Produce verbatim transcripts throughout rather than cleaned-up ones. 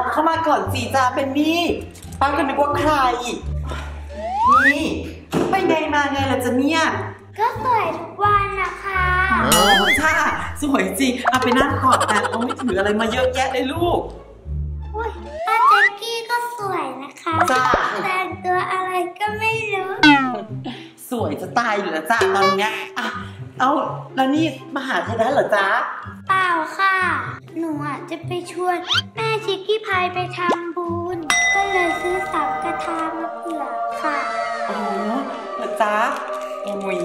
ะเข้ามาก่อนสีจ้าเป็นนี่ป้าก็นึกว่าใครนี่ไปไงมาไงล่ะจ๊ะเนี่ยก็สวยทุกวันนะคะโอ้ค่ะสวยจริงเอาไปนั่งกอดกันเอาไม่ถืออะไรมาเยอะแยะเลยลูกอุ้ยป้าแจ๊กกี้ก็สวยนะคะแต่งตัวอะไรก็ไม่รู้สวยจะตายอยู่แล้วจ้าตอนเนี้ยอ่ะเอาแล้วนี่มาหาเธอได้เหรอจ๊ะเปล่าค่ะหนูอ่ะจะไปชวนแม่ชิคกี้พายไปทำบุญก็เลยซื้อสังฆทานมาเผื่อค่ะอ๋อเหรอจ๊ะโอ้ย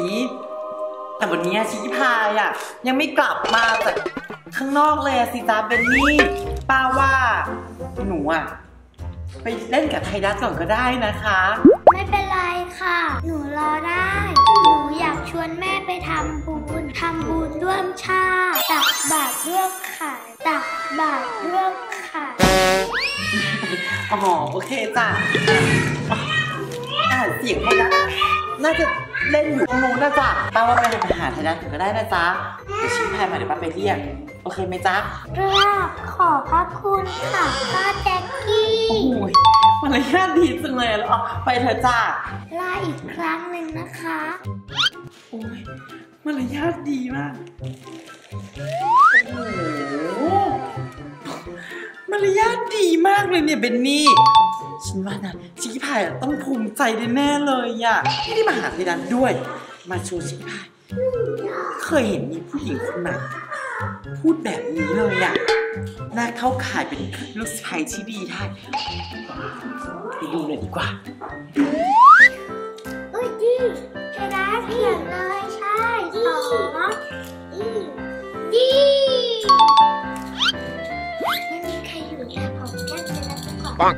แต่วันนี้ชิคกี้พายอ่ะยังไม่กลับมาจากข้างนอกเลยสิจ๊ะเบนนี่ป้าว่าหนูอ่ะไปเล่นกับไทดัสก่อนก็ได้นะคะไม่เป็นไรค่ะหนูรอได้หนูอยากชวนแม่ไปทำบุญทำบุญร่วมชาติตักบาตรร่วมขันธ์ตักบาตรร่วมขันธ์อ๋อโอเคจ้ะอ่าเสียงไทดัสน่าจะเล่นอยู่ตรงนู้นนะจ๊ะป้าว่าไปหาไทดัสก็ได้นะจ๊ะเดี๋ยวชิคกี้พายมาเดี๋ยวป้าไปเรียกโอเคไหมจ๊ะค่ะขอบพระคุณค่ะป้าแจ๊กกี้โอ้ยมันเลยน่าดีจังเลยแล้วอ๋อไปเถอะจ้าลาอีกครั้งหนึ่งนะคะโอ้ยมันเลยน่าดีมากโอ้โหมันเลยน่าดีมากเลยเนี่ยเบนนี่ฉันว่านะชิคกี้พายต้องภูมิใจแน่เลยอ่ะที่ได้มาหาที่ดันด้วยมาชวนชิคกี้พายเคยเห็นมีผู้หญิงคนไหนพูดแบบนี้เลยอ่ะน่าเข้าข่ายเป็นลูกชายที่ดีได้ไปดูหน่อยดีกว่าเอ้ยดีชนะเพียงเลยใช่ดีดีไม่มีใครอยู่แค่ผมแค่เจอแล้วก่อน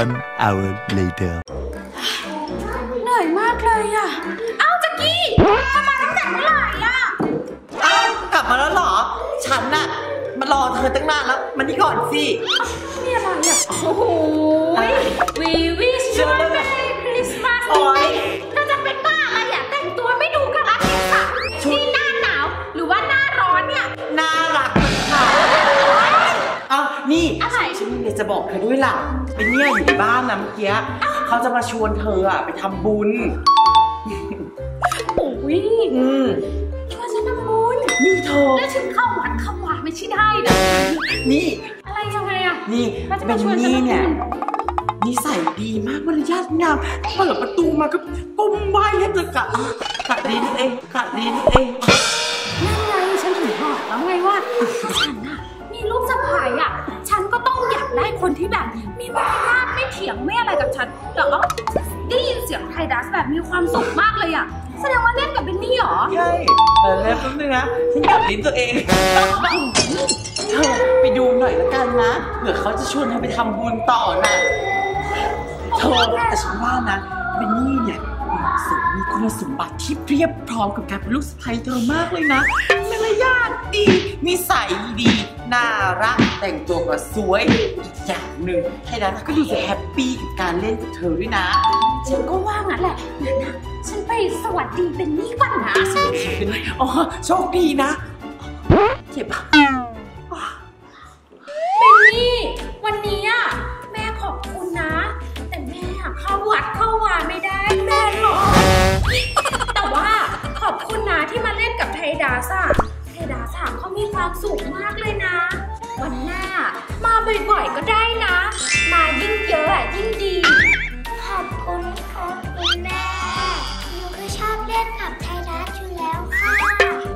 One hour later เหนื่อยมากเลยอ่ะเอ้าแจ๊กกี้จะมาตั้งแต่เมื่อไหร่อ่ะเอ้ากลับมาแล้วเหรอฉันน่ะมารอเธอตั้งนานแล้วมานี่ก่อนสินี่อะไรอ่ะโอ้โห We wish you a merry Christmas เธอจะเป็นบ้าอะไรอ่ะแต่งตัวไม่ดูกับอาทิตย์ค่ะนี่หน้าหนาวหรือว่าหน้าร้อนเนี่ยน่ารักค่ะเอ้านี่อะไรฉันอยากจะบอกเธอด้วยล่ะเป็นเนี่ยอยู่ในบ้านนะเมื่อกี้เขาจะมาชวนเธออะไปทำบุญโอ้ยชวนฉันทำบุญนี่เธอแล้วฉันเข้าวัดเข้าวัดไม่ใช่ได้นะนี่อะไรยังไงอะนี่เป็นนี่เนี่ยนิสัยดีมากมารยาทงามเปิดประตูมาก็ก้มไหว้ให้เธอกะกะลิ้นเองกะลิ้นเองนั่นไงฉันถึงบอกแล้วไงว่าฉันอะมีลูกสะใภ้อะฉันก็ต้องอยากได้คนที่แบบมีมารยาทไม่เถียงไม่อะไรกับฉันแต่ว่าได้ยินเสียงไทดัสแบบมีความสุขมากเลยอ่ะแสดงว่าเล่นกับเบนนี่หรอใช่เออเล่นแป๊บนึงนะฉันกัดลิ้นตัวเองเธอไปดูหน่อยละกันนะเผื่อเขาจะชวนเธอไปทำบุญต่อนะเธอแต่ฉันว่านะเบนนี่เนี่ยมีคุณสมบัติที่เรียบพร้อมกับการเป็นลูกสะใภ้เธอมากเลยนะมารยาทดีนิสัยดีน่ารักแต่งตัวก็สวยอีกอย่างหนึ่งไทดัสก็ดูจะแฮปปี้กับการเล่นกับเธอด้วยนะฉันก็ว่างั้นแหละงั้นนะฉันไปสวัสดีเป็นนี่ก่อนนะสวัสดีเป็นนี่อ๋อโชคดีนะเจ็บปะเป็นนี่วันนี้อ่ะแม่ขอบคุณนะแต่แม่เข้าวัดเข้าวาไม่ได้แม่หรอแต่ว่าขอบคุณนะที่มาเล่นกับไทดัสอ่ะไทดัสอ่ะเขามีความสุขมากเลยนะวันหน้ามาบ่อยๆก็ได้นะมายิ่งเยอะยิ่งดีขอบคุณค่ะคุณแม่หนูก็ชอบเล่นกับไทดัสอยู่แล้วค่ะ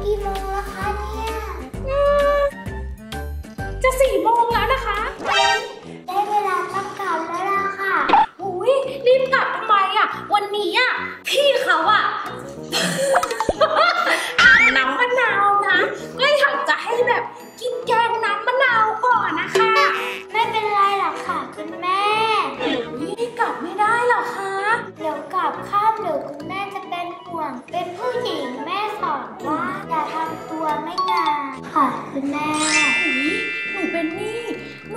กี่โมงแล้วคะเนี่ยจะสี่โมงแล้วนะคะได้เวลาต้องกลับแล้วล่ะค่ะอุ้ยรีบกลับทำไมอ่ะวันนี้อ่ะพี่เขาอ่ะอาบน้ำมะนาวนะก็อยากจะให้แบบกินแกงน้ำมะนาวก่อนนะคะไม่เป็นไรหรอกค่ะคุณแม่นี่กลับไม่ได้หรอคะเดี๋ยวกลับข้ามเดี๋ยวคุณแม่จะเป็นห่วงเป็นผู้หญิงแม่สอนว่าอย่าทำตัวไม่งามค่ะคุณแม่หนูเป็นนี่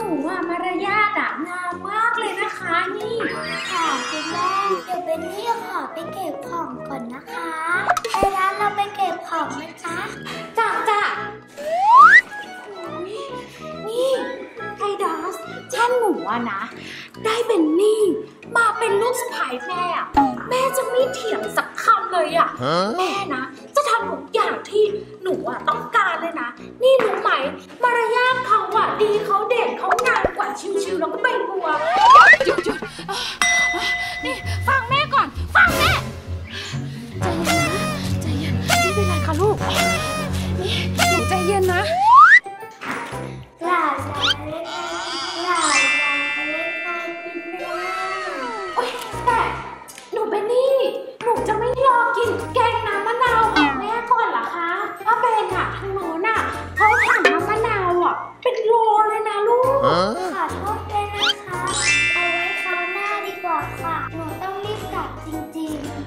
หนูว่ามารยาทอะงามมากเลยนะคะนี่ค่ะคุณแม่เดี๋ยวเป็นที่ขอไปเก็บของก่อนนะคะไปร้านเราไปเก็บของไหมจ๊ะจ้ะจ้ะนี่ไอดอสฉันหนูอะนะได้เป็นนี่มาเป็นลูกสะใภ้แม่อะแม่จะไม่เถียงสักคำเลยอะแม่นะจะทำทุกอย่างที่หนูอะต้องการเลยนะนี่รู้ไหมมารยาทเขาอะดีเขาเด่นเขางานกว่าชิวๆแล้วก็ใบบัวหยุดหยุดนี่ฟังแม่ก่อนฟังแม่ใจเย็นใจเย็นไม่เป็นไรค่ะลูกนี่หนูใจเย็นนะ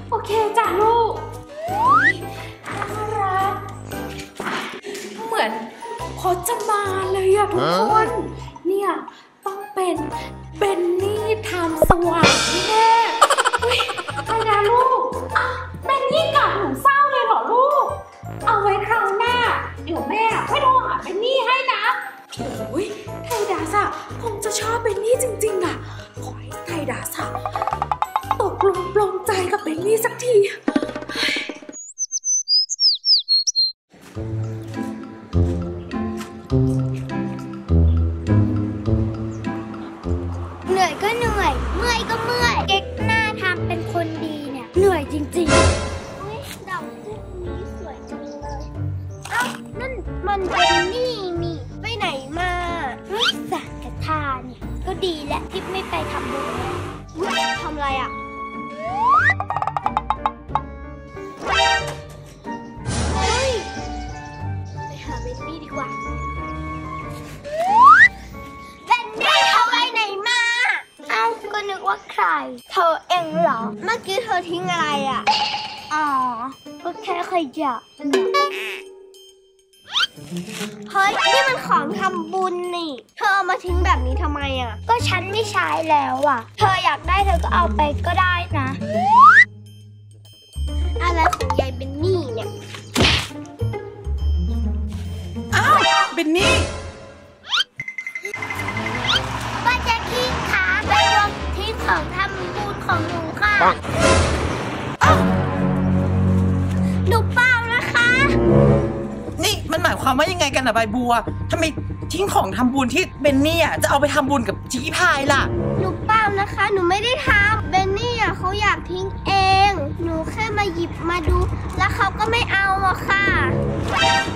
โอเคจ้ะลูกน่ารักเหมือนพอจะมาเลยอะทุกคนเนี่ยต้องเป็นเบนนี่ทำสว่างแน่ไปนะลูกอ่ะเบนนี่กลับหนูเศร้าเลยเหรอลูกเอาไว้คราวหน้าเดี๋ยวแม่ไม่โทรหาเบนนี่ให้นะโอ้ยไทดาสะคงจะชอบเบนนี่จริงๆอะขอให้ไทดาสะตกลงปลงใจกับเบนนี่สักทีเหนื่อยก็เหนื่อยเมื่อยก็เมื่อยเก๊กหน้าทำเป็นคนดีเนี่ยเหนื่อยจริงๆอุ้ยดอกพุ่มนี้สวยจังเลยเอ้านั่นมันเบนนี่นี่ไปไหนมารู้จักกระทาเนี่ยก็ดีและทิพย์ไม่ไปทำบุญทำไรอ่ะเฮ้ยไปหาเบนนี่ดีกว่าเบนนี่เธอไปไหนมาอ้าวก็นึกว่าใครเธอเองเหรอเมื่อกี้เธอทิ้งอะไรอ่ะอ๋อก็แค่ขยะเฮ้ยนี่มันของทำบุญนี่เธอเอามาทิ้งแบบนี้ทำไมอ่ะก็ฉันไม่ใช้แล้วอ่ะเธออยากได้เธอก็เอาไปก็ได้นะอะไรของยายเบนนี่เนี่ยอ้าวเบนนี่ป้าแจ๊กกี้ขาไปรวมทิ้งของทำบุญของหนูค่ะหนูเปล่านะคะมันหมายความว่ายังไงกันอะใบบัวทำไมทิ้งของทำบุญที่เบนนี่อะจะเอาไปทำบุญกับจีพายล่ะหนูเปล่านะคะหนูไม่ได้ทำเบนนี่อะเขาอยากทิ้งเองหนูแค่มาหยิบมาดูแล้วเขาก็ไม่เอาอะค่ะ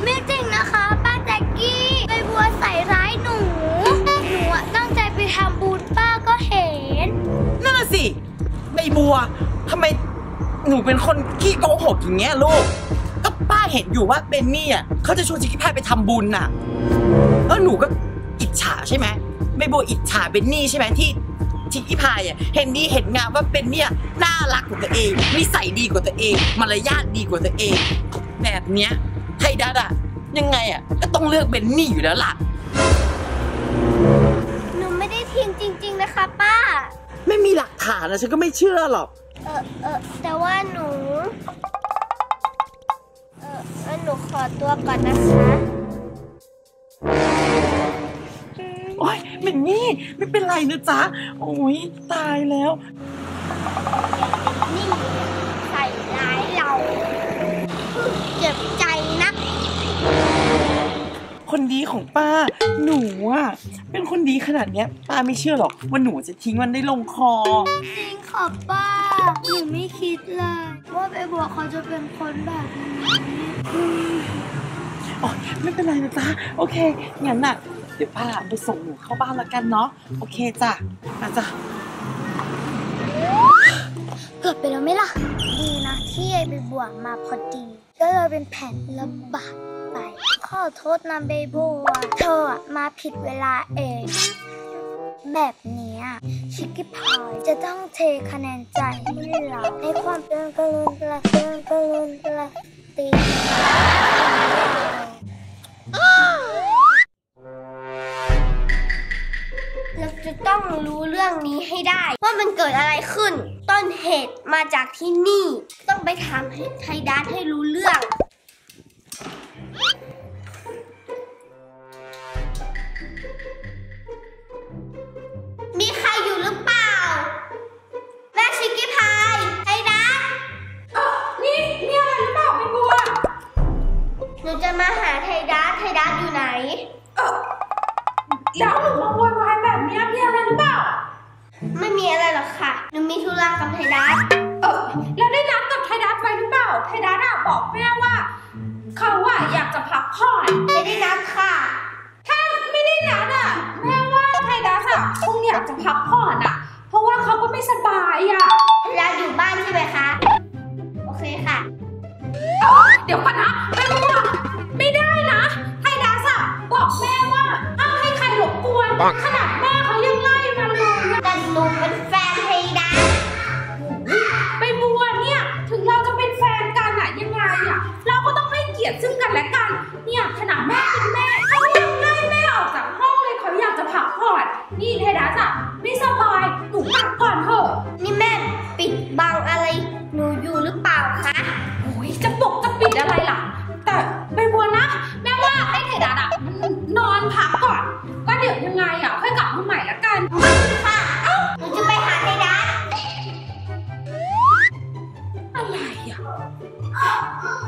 ไม่จริงนะคะป้าแจ๊กกี้ใบบัวใส่ร้ายหนูหนูอะตั้งใจไปทำบุญป้าก็เห็นนั่นน่ะสิใบบัวทำไมหนูเป็นคนขี้โกหกอย่างเงี้ยลูกก็ป้าเห็นอยู่ว่าเบนนี่อ่ะเขาจะชวนจิกี้พายไปทำบุญน่ะแล้วหนูก็อิจฉาใช่ไหมใบบัวอิจฉาเบนนี่ใช่ไหมที่จิกี้พายอ่ะเห็นดีเห็นงามว่าเบนนี่น่ารักกว่าตัวเองนิสัยดีกว่าตัวเองมารยาทดีกว่าตัวเองแบบเนี้ยไทดัสอ่ะยังไงอ่ะก็ต้องเลือกเบนนี่อยู่แล้วล่ะหนูไม่ได้ทิ้งจริงๆนะคะป้าไม่มีหลักฐานนะฉันก็ไม่เชื่อหรอกเออเออแต่ว่าหนูหนูขอตัวก่อนนะคะโอ๊ยเบนนี่ไม่เป็นไรนะจ๊ะโอ้ยตายแล้วนี่ใส่ร้ายเราเจ็บใจนะคนดีของป้าหนูอ่ะเป็นคนดีขนาดเนี้ยป้าไม่เชื่อหรอกว่าหนูจะทิ้งมันได้ลงคอจริงค่ะป้าหนูไม่คิดเลยว่าใบบัวเขาจะเป็นคนแบบนี้อ๋อไม่เป็นไรนะจ๊ะโอเคงั้นน่ะเดี๋ยวป้าไปส่งหนูเข้าบ้านละกันเนาะโอเคจ้ะมาจ้ะเกือบไปแล้วไหมล่ะดีนะที่ใบบัวมาพอดีก็เลยเป็นแผนระบาดไปขอโทษนะใบบัวเธอมาผิดเวลาเองแบบนี้ชิคกี้พายจะต้องเทคะแนนใจให้เราให้ความเตือนกระลุนกระเตือนกระลุนกระตี ต้องรู้เรื่องนี้ให้ได้ว่ามันเกิดอะไรขึ้นต้นเหตุมาจากที่นี่ต้องไปถามไทดัสให้รู้เรื่องมีใครอยู่หรือเปล่าแม่ชิคกี้พายไทดัสเออนี่นี่อะไรหรือเปล่าพี่บัวหนูจะมาหาไทดัสไทดัสอยู่ไหนเออแล้วหนูมาโวยวายแบบนี้มีอะไรหรือเปล่าไม่มีอะไรหรอกค่ะหนูมีธุระกับไทดัสเออแล้วได้นัดกับไทดัสไว้หรือเปล่าไทดัสบอกแม่ว่าเขาว่าอยากจะพักผ่อนไม่ได้นัดค่ะถ้าไม่ได้นัดอ่ะแม่ว่าไทดัสอ่ะคงอยากจะพักผ่อนอ่ะเพราะว่าเขาก็ไม่สบายอ่ะไทดัสอยู่บ้านใช่ไหมคะโอเคค่ะเดี๋ยวก่อนนะไม่รู้ว่าไม่ได้นะไทดัสอ่ะบอกแม่ว่าอ้าวให้ใครหลบกวนขนาดแม่เขายังไล่มาเลยแต่หนูเป็นแฟนไทดัสไปบัวเนี่ยถึงเราจะเป็นแฟนกันอ่ะยังไงอ่ะเราก็ต้องให้เกียรติซึ่งกันและกันเนี่ยขนาดแม่เป็นแม่เขายังไล่แม่ออกจากห้องเลยเขาอยากจะพักผ่อนนี่ไทดัสอ่ะไม่สบายหนูกลับก่อนเถอะนี่แม่ปิดบังอะไรหนูอยู่หรือเปล่าคะโอ้ยจะปกจะปิดอะไรล่ะแต่ไปบัวนะแม่ว่าให้ไทดัสอ่ะนอนพักก่อนก็เดี๋ยวยังไงอ่ะค่อยกลับมาใหม่ละกันค่ะเอ้าหนูจะไปหาไทดัสอะไรอ่ะ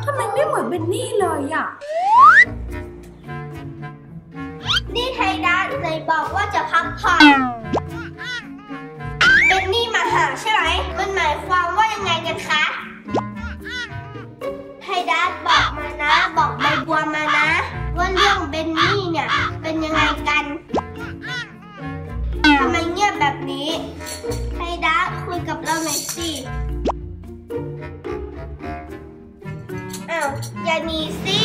ทำไมไม่เหมือนเบนนี่เลยอ่ะนี่ไทดัสเลยบอกว่าจะพักผ่อนเบนนี่มาหาใช่ไหมมันหมายความว่ายังไงกันคะไทดัสบอกมานะบอกใบบัวมานะว่าเรื่องเบนนี่เนี่ยเป็นยังไงกันทำไมเงียบแบบนี้ไทดัสคุยกับเราหน่อยสิอย่าหนีสิ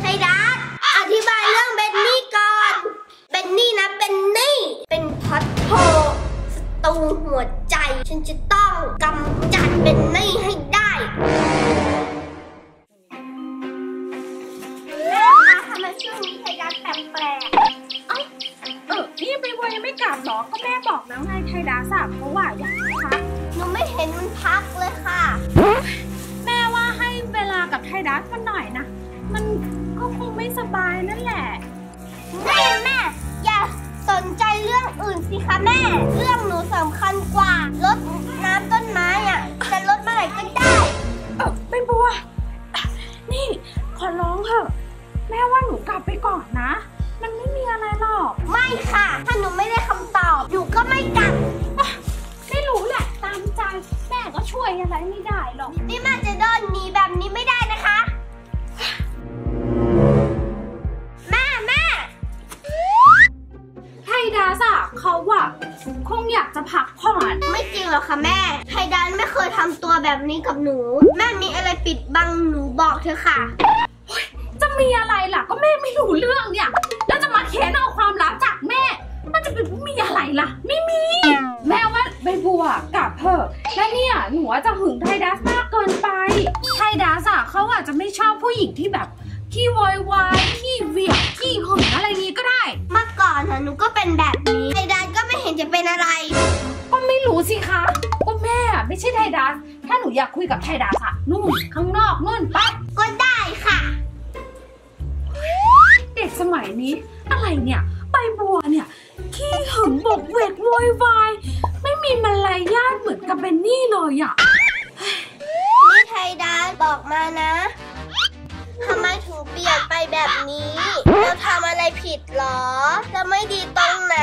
ไทดัสอธิบายเรื่องเบนนี่ก่อนเบนนี่นะเบนนี่เป็นพอดโพศัตรูหัวใจฉันจะต้องกำจัดเบนนี่ให้ได้ทำไมช่วงนี้ไทดัสแปลกๆเอ้าเออนี่ไปวัยยังไม่กลับหรอก็แม่บอกแล้วไงไทดัสอะเพราะว่าอยากพักหนูไม่เห็นมันพักเลยค่ะกับไทดัสมันหน่อยนะมันก็คงไม่สบายนั่นแหละแม่แม่อย่าสนใจเรื่องอื่นสิคะแม่เรื่องหนูสำคัญกว่ารดน้ำต้นไม้อ่ะจะรดเมื่อไหร่ก็ได้เออเป็นบัวนี่ขอร้องเถอะแม่ว่าหนูกลับไปก่อนนะมันไม่มีอะไรหรอกไม่ค่ะถ้าหนูไม่ได้คำตอบหนูก็ไม่กลับไม่รู้แหละตามใจแม่ก็ช่วยอะไรไม่ได้หรอกนี่แม่จะเดินหนีแบบนี้ไม่ได้นะคะแม่แม่ไทดัสอะเขาอะคงอยากจะพักผ่อนไม่จริงหรอกค่ะแม่ไทดัสไม่เคยทำตัวแบบนี้กับหนูแม่มีอะไรปิดบังหนูบอกเธอค่ะจะมีอะไรล่ะก็แม่ไม่รู้เรื่องเนี่ยแล้วจะมาเค้นเอาความลับจากแม่มันจะเป็นมีอะไรล่ะไม่มีแม่ว่าใบบัวกลับเถอะและเนี่ยหนูจะหึงไทดัสมากเกินไปไทดัสอะเขาอาจจะไม่ชอบผู้หญิงที่แบบขี้วอยวายขี้เวียงขี้หึงอะไรนี้ก็ได้เมื่อก่อนอะหนูก็เป็นแบบนี้ไทดัสก็ไม่เห็นจะเป็นอะไรก็ไม่รู้สิคะก็แม่ไม่ใช่ไทดัสถ้าหนูอยากคุยกับไทดัสอะนู่นข้างนอกนู่นไปก็ได้ค่ะเด็กสมัยนี้อะไรเนี่ยใบบัวเนี่ยขี้หึงบกเวกโวยวายไม่มีมารยาทเหมือนกับเบนนี่เลยอ่ะนี่ไทดัสบอกมานะทำไมถึงเปลี่ยนไปแบบนี้เราทำอะไรผิดหรอเราไม่ดีตรงไหน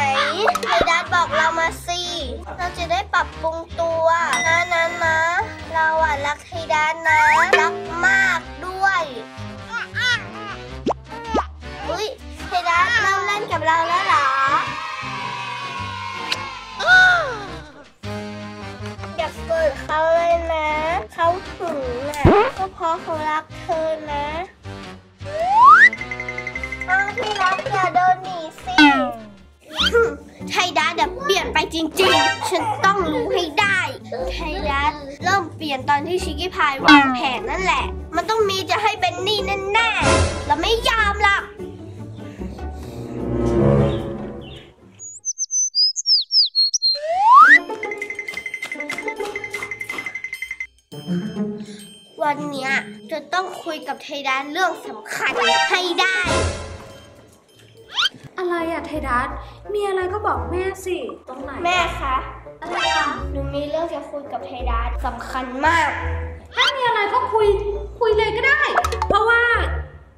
ไทดัสบอกเรามาสิเราจะได้ปรับปรุงตัวนะนะนะเราอ่ะรักไทดัสนะรักมากด้วยอุ้ยไทดัสเราเล่นกับเราแล้วหรออยากเกิดเขาเลยนะเขาถึงนะก็เพราะเขารักเธอนะเอาที่รักอย่าเดินหนีสิไทดัสเดี๋ยวเปลี่ยนไปจริงๆฉันต้องรู้ให้ได้ไทดัสเริ่มเปลี่ยนตอนที่ชิคกี้พายวางแผนนั่นแหละมันต้องมีจะให้เบนนี่แน่ๆเราไม่ยอมหรอก คุยกับไทยดัสเรื่องสำคัญให้ได้อะไรอะไทยดัสมีอะไรก็บอกแม่สิตรงไหนแม่คะอะไรคะหนูมีเรื่องจะคุยกับไทยดัสสำคัญมากถ้ามีอะไรก็คุยคุยเลยก็ได้เพราะว่า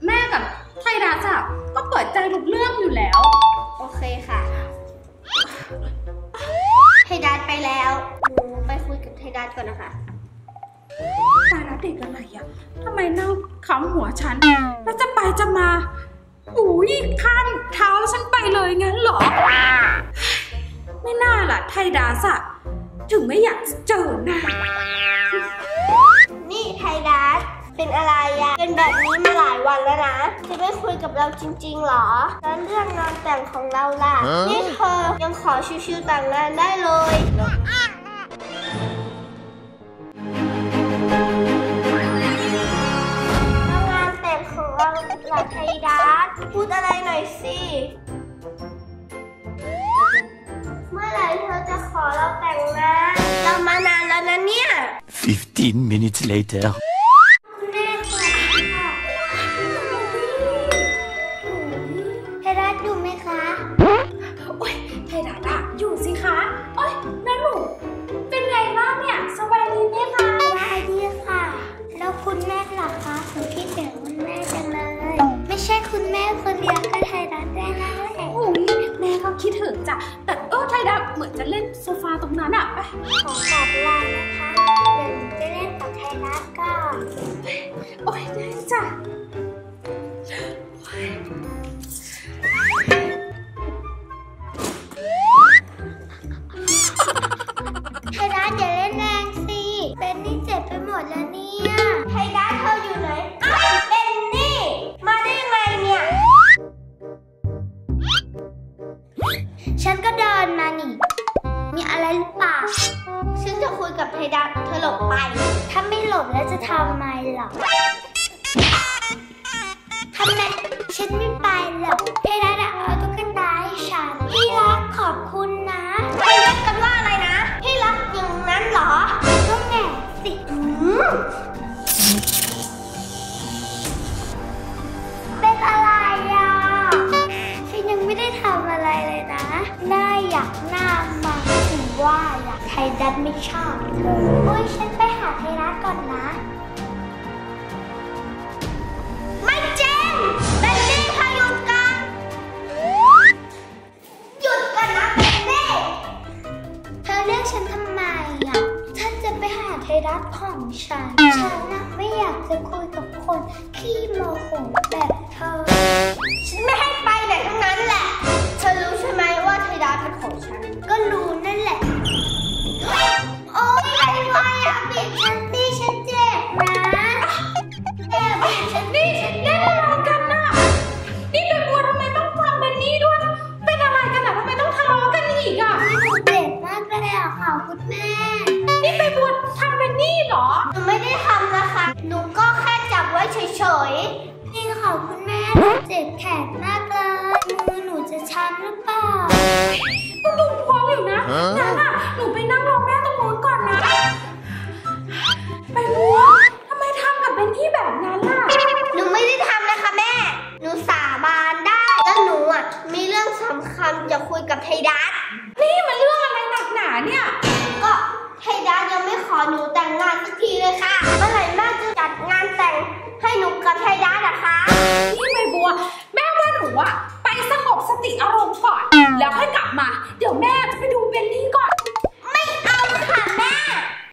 แม่กับไทยดัสอะก็เปิดใจทุกเรื่องอยู่แล้วโอเคค่ะไทยดัสไปแล้วหนูไปคุยกับไทยดัสก่อนนะคะตายแล้วเด็กอะไรอ่ะทำไมนั่งขำหัวฉันแล้วจะไปจะมาอุ้ยข้ามเท้าฉันไปเลยงั้นเหรอไม่น่าล่ะไทยดัสอะถึงไม่อยากเจอหน้านี่ไทยดัสเป็นอะไรอ่ะเป็นแบบนี้มาหลายวันแล้วนะจะไม่คุยกับเราจริงๆหรอแล้วเรื่องงานแต่งของเราล่ะนี่เธอยังขอชิวๆแต่งงานได้เลยหลักไทยดัสพูดอะไรหน่อยสิเมื่อไหร่เธอจะขอเราแต่งงานเรามานานแล้วนะเนี่ยfifteen minutes later คุณแม่ค่ะไทยดัสอยู่ไหมคะโอ๊ยไทยดัสอะอยู่สิคะโอ๊ยน้าหนูเป็นไงบ้างเนี่ยสบายดีไหมคะสบายดีค่ะแล้วคุณแม่หลักคะหนูคิดถึงคุณแม่จังเลยไม่ใช่คุณแม่คนเดียวก็ไทยดัสได้นะโอ้ยแม่ก็คิดถึงจ้ะแต่เออไทยดัสเหมือนจะเล่นโซฟาตรงนั้นอ่ะไปขอขอบลานะคะเดี๋ยวจะเล่นกับไทยดัสก่อนโอ้ยได้จ้ะไทยดัสอย่าเล่นแรงสิเป็นนี่เจ็บไปหมดแล้วเนี่ยไทยดัสเธออยู่ไหนฉันก็เดินมานี่มีอะไรหรือเปล่าฉันจะคุยกับไทยดัสเธอหลบไปถ้าไม่หลบแล้วจะทำไมหรอทำไมฉันไม่ไปหรอกไทยดัสเอาตุ๊กตาให้ฉันพี่รักขอบคุณนะพี่รักกันว่าอะไรนะพี่รักอย่างนั้นหรอก็แง่สิเป็นอะไรอ่ะฉันยังไม่ได้ทำอะไรเลยนะหน้าอยากหน้ามาถึงว่าอยากไทยดัสไม่ชอบเลยโอ้ยฉันไปหาไทยดัสก่อนนะไม่จริงเบนนี่เธอหยุดกันหยุดกันนะเบนนี่เธอเรียกฉันทำไมอ่ะฉันจะไปหาไทยดัสของฉันฉันน่ะไม่อยากจะคุยกับคนขี้โมโหแบบเธอฉันไม่ให้ไปไหนทั้งนั้นแหละเธอรู้ใช่ไหมว่าไทยดัสเป็นของฉันก็รู้นั่นแหละโอ๊ยไอ้วายอ่ะบีบฉันตีฉันเจ็บนะเจ็บฉันนี่ฉันเล่นอะไรกันน่ะนี่เป็นวัวทำไมต้องฟังแบบนี้ด้วยเป็นอะไรกันน่ะทำไมต้องทะเลาะกันอีกอ่ะเจ็บมากเลยอ่ะค่ะคุณแม่นี่เป็นวัวทำแบบนี้เหรอหนูไม่ได้ทำนะคะหนูก็แค่จับไว้เฉยๆนี่ค่ะคุณแม่เจ็บแขนมากเลยมือหนูจะช้ำหรือเปล่ามันดูพองอยู่นะนั่นน่ะหนูไปนั่งรอแม่ตรงนู้นก่อนนะไปบัวทำไมทำกับเป็นที่แบบนั้นล่ะหนูไม่ได้ทำนะคะแม่หนูสาบานได้แล้วหนูอ่ะมีเรื่องสำคัญจะคุยกับไทยดัสนี่มันเรื่องอะไรหนักหนาเนี่ยก็ไทยดัสยังไม่ขอหนูแต่งงานสักทีเลยค่ะเมื่อไหร่แม่จะจัดงานแต่งให้หนูกับไทยดัสนะคะนี่ใบบัวแม่ว่าหนูอ่ะไปสงบสติอารมณ์ก่อนแล้วค่อยกลับมาเดี๋ยวแม่จะไปดูเบลลี่ก่อนไม่เอาค่ะแม่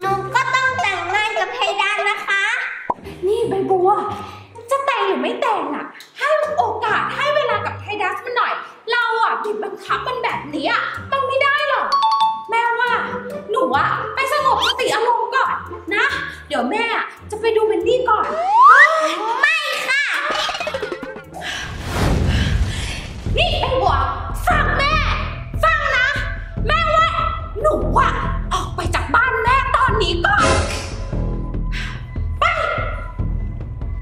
หนูก็ต้องแต่งงานกับไทยดัสนะคะนี่ใบบัวจะแต่งหรือไม่แต่งอ่ะให้โอกาสให้เวลากับไทยดัสมันหน่อยเราอ่ะบีบบังคับมันแบบนี้อ่ะมันไม่ได้หรอกแม่ว่าหนูอ่ะไปสงบสติอารมณ์ก่อนนะเดี๋ยวแม่จะไปดูเบลลี่ก่อนไม่ค่ะนี่ไอ้บัวฟังแม่ฟังนะแม่ว่าหนูอ่ะออกไปจากบ้านแม่ตอนนี้ก่อนไป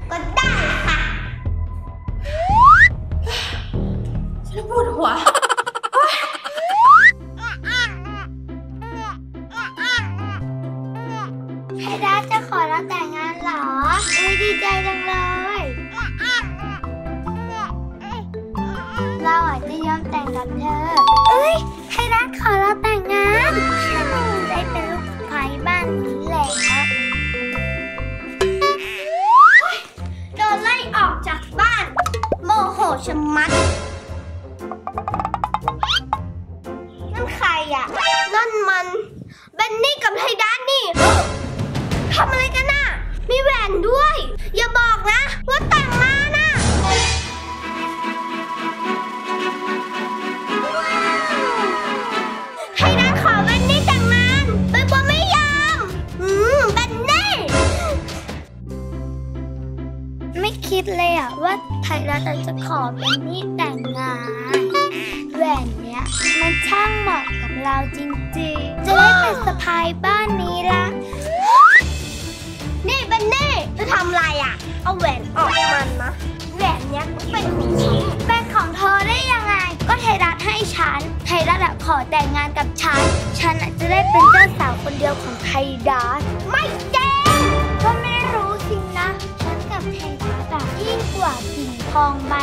ก็ได้ค่ะฉันปวดหัวไทยดัสจะขอเราแต่งงานเหรอดีใจจังเลย รักเธอเอ้ยให้รักขอเราแต่งงานฉันได้เป็นลูกสะใภ้บ้านนี้แล้วโดนไล่ออกจากบ้านโมโหชะมัดนั่นใครอ่ะนั่นมันเบนนี่กับไทดัสนี่ทำอะไรกันน่ะมีแหวนด้วยอย่าบอกนะว่าแต่งมานะให้ดันขอเบนนี่แต่งงานเบนบัวไม่ยอมอืมเบนนี่ไม่คิดเลยอ่ะว่าไทดัสจะขอเบนนี่แต่งงานแหวนเนี้ยมันช่างเหมาะกับเราจริงๆจะได้เป็นสะพายบ้านนี้ละนี่เบนนี่จะทำไรอ่ะเอาแหวนออกมันนะแหวนเนี้ยเป็นของฉันเป็นของเธอได้ยังไงก็ไทรัฐให้ฉันไทรัฐอะขอแต่งงานกับฉันฉันจะได้เป็นเจ้าสาวคนเดียวของไทรัฐไม่จริงก็ไม่รู้จริงนะฉันกับไทรัฐยิ่งกว่ากิ่งทองใบ